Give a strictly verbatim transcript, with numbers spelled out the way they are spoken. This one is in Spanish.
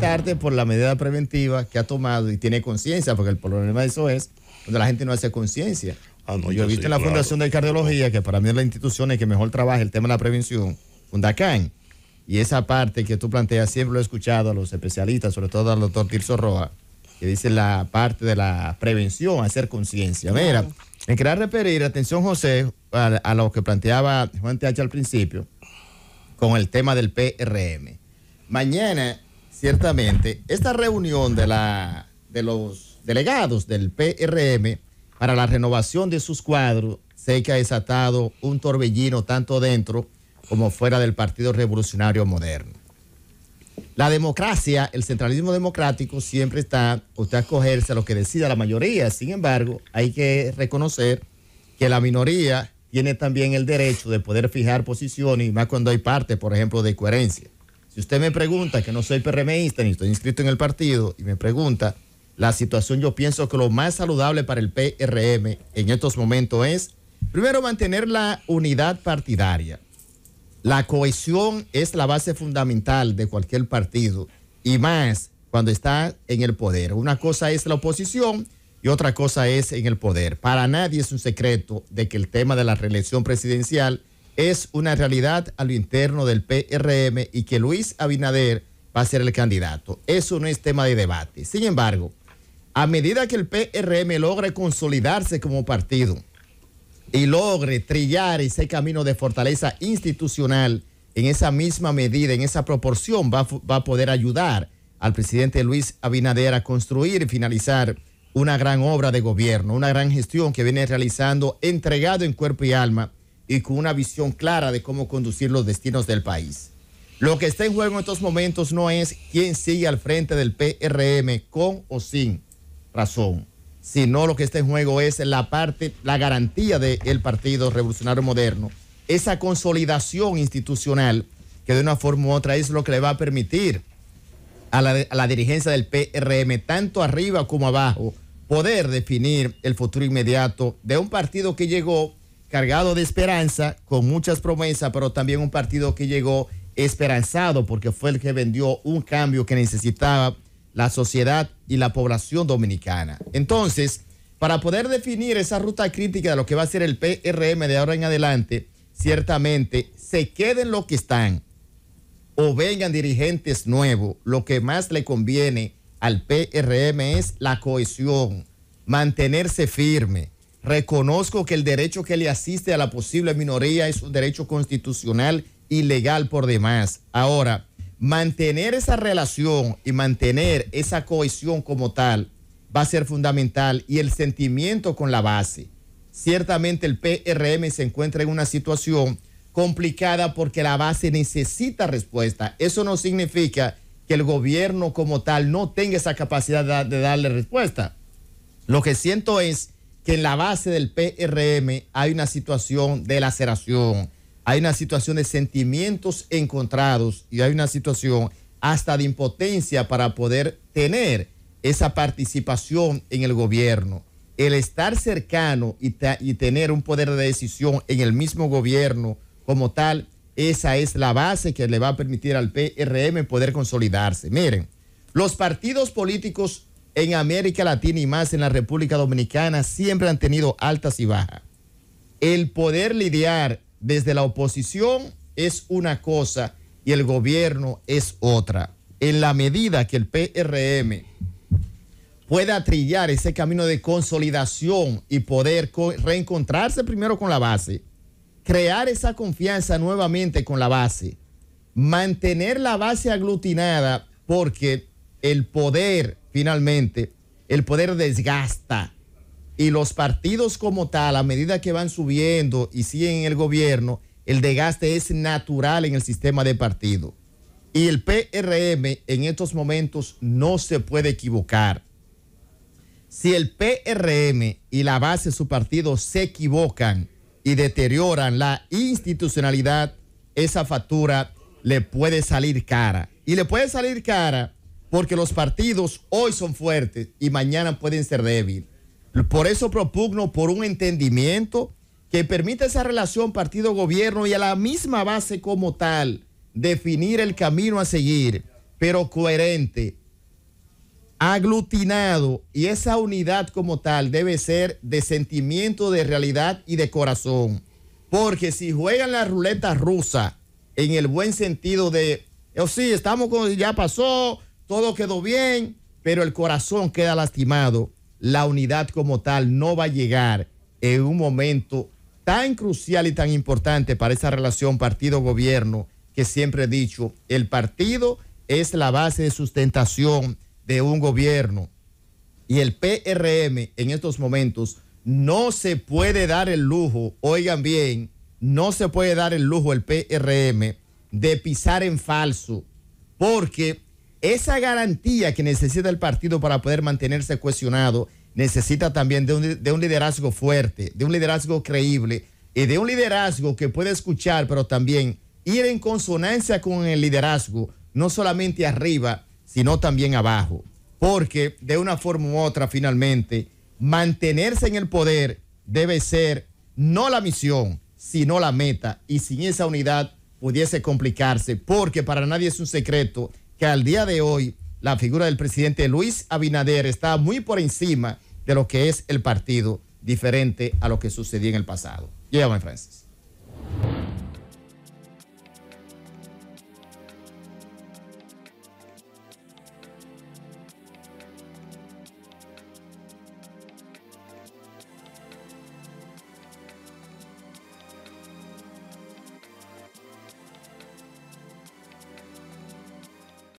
tarde por la medida preventiva que ha tomado y tiene conciencia, porque el problema de eso es cuando la gente no hace conciencia. Ah, no, yo he visto sí, en la claro. Fundación de Cardiología, que para mí es la institución en que mejor trabaja el tema de la prevención, Fundacán, y esa parte que tú planteas, siempre lo he escuchado a los especialistas, sobre todo al doctor Tirso Roa, que dice la parte de la prevención, hacer conciencia. Mira, no. me quería referir, atención José, a, a lo que planteaba Juan T H al principio, con el tema del P R M. Mañana, ciertamente, esta reunión de, la, de los delegados del P R M para la renovación de sus cuadros, sé que ha desatado un torbellino tanto dentro como fuera del Partido Revolucionario Moderno. La democracia, el centralismo democrático siempre está, usted acogerse a lo que decida la mayoría. Sin embargo, hay que reconocer que la minoría tiene también el derecho de poder fijar posiciones, y más cuando hay parte, por ejemplo, de coherencia. Si usted me pregunta, que no soy PRMista ni estoy inscrito en el partido, y me pregunta la situación, yo pienso que lo más saludable para el P R M en estos momentos es, primero, mantener la unidad partidaria. La cohesión es la base fundamental de cualquier partido, y más cuando está en el poder. Una cosa es la oposición y otra cosa es en el poder. Para nadie es un secreto de que el tema de la reelección presidencial es una realidad a lo interno del P R M y que Luis Abinader va a ser el candidato. Eso no es tema de debate. Sin embargo, a medida que el P R M logre consolidarse como partido y logre trillar ese camino de fortaleza institucional, en esa misma medida, en esa proporción, va, va a poder ayudar al presidente Luis Abinader a construir y finalizar una gran obra de gobierno, una gran gestión que viene realizando, entregado en cuerpo y alma, y con una visión clara de cómo conducir los destinos del país. Lo que está en juego en estos momentos no es quién sigue al frente del P R M con o sin razón, sino lo que está en juego es la parte, la garantía del Partido Revolucionario Moderno, esa consolidación institucional que de una forma u otra es lo que le va a permitir a la, a la dirigencia del P R M, tanto arriba como abajo, poder definir el futuro inmediato de un partido que llegó cargado de esperanza, con muchas promesas, pero también un partido que llegó esperanzado porque fue el que vendió un cambio que necesitaba la sociedad y la población dominicana. Entonces, para poder definir esa ruta crítica de lo que va a ser el P R M de ahora en adelante, ciertamente se queden los que están o vengan dirigentes nuevos, lo que más le conviene al P R M es la cohesión, mantenerse firme. Reconozco que el derecho que le asiste a la posible minoría es un derecho constitucional y legal por demás. Ahora, mantener esa relación y mantener esa cohesión como tal va a ser fundamental, y el sentimiento con la base. Ciertamente el P R M se encuentra en una situación complicada porque la base necesita respuesta. Eso no significa que el gobierno como tal no tenga esa capacidad de darle respuesta. Lo que siento es que en la base del P R M hay una situación de laceración. Hay una situación de sentimientos encontrados y hay una situación hasta de impotencia para poder tener esa participación en el gobierno. El estar cercano y, y tener un poder de decisión en el mismo gobierno como tal, esa es la base que le va a permitir al P R M poder consolidarse. Miren, los partidos políticos en América Latina y más en la República Dominicana siempre han tenido altas y bajas. El poder lidiar desde la oposición es una cosa y el gobierno es otra. En la medida que el P R M pueda trillar ese camino de consolidación y poder reencontrarse primero con la base, crear esa confianza nuevamente con la base, mantener la base aglutinada, porque el poder, finalmente, el poder desgasta. Y los partidos como tal, a medida que van subiendo y siguen en el gobierno, el desgaste es natural en el sistema de partido. Y el P R M en estos momentos no se puede equivocar. Si el P R M y la base de su partido se equivocan y deterioran la institucionalidad, esa factura le puede salir cara. Y le puede salir cara porque los partidos hoy son fuertes y mañana pueden ser débiles. Por eso propugno por un entendimiento que permita esa relación partido-gobierno y a la misma base como tal definir el camino a seguir pero coherente, aglutinado, y esa unidad como tal debe ser de sentimiento, de realidad y de corazón. Porque si juegan la ruleta rusa en el buen sentido de, oh, sí, estamos con, ya pasó, todo quedó bien, pero el corazón queda lastimado, la unidad como tal no va a llegar en un momento tan crucial y tan importante para esa relación partido-gobierno, que siempre he dicho, el partido es la base de sustentación de un gobierno, y el P R M en estos momentos no se puede dar el lujo, oigan bien, no se puede dar el lujo el P R M de pisar en falso, porque esa garantía que necesita el partido para poder mantenerse cohesionado necesita también de un, de un liderazgo fuerte, de un liderazgo creíble y de un liderazgo que puede escuchar, pero también ir en consonancia con el liderazgo, no solamente arriba, sino también abajo. Porque de una forma u otra, finalmente, mantenerse en el poder debe ser no la misión, sino la meta. Y sin esa unidad pudiese complicarse, porque para nadie es un secreto que al día de hoy la figura del presidente Luis Abinader está muy por encima de lo que es el partido, diferente a lo que sucedió en el pasado. Llévame, Francis.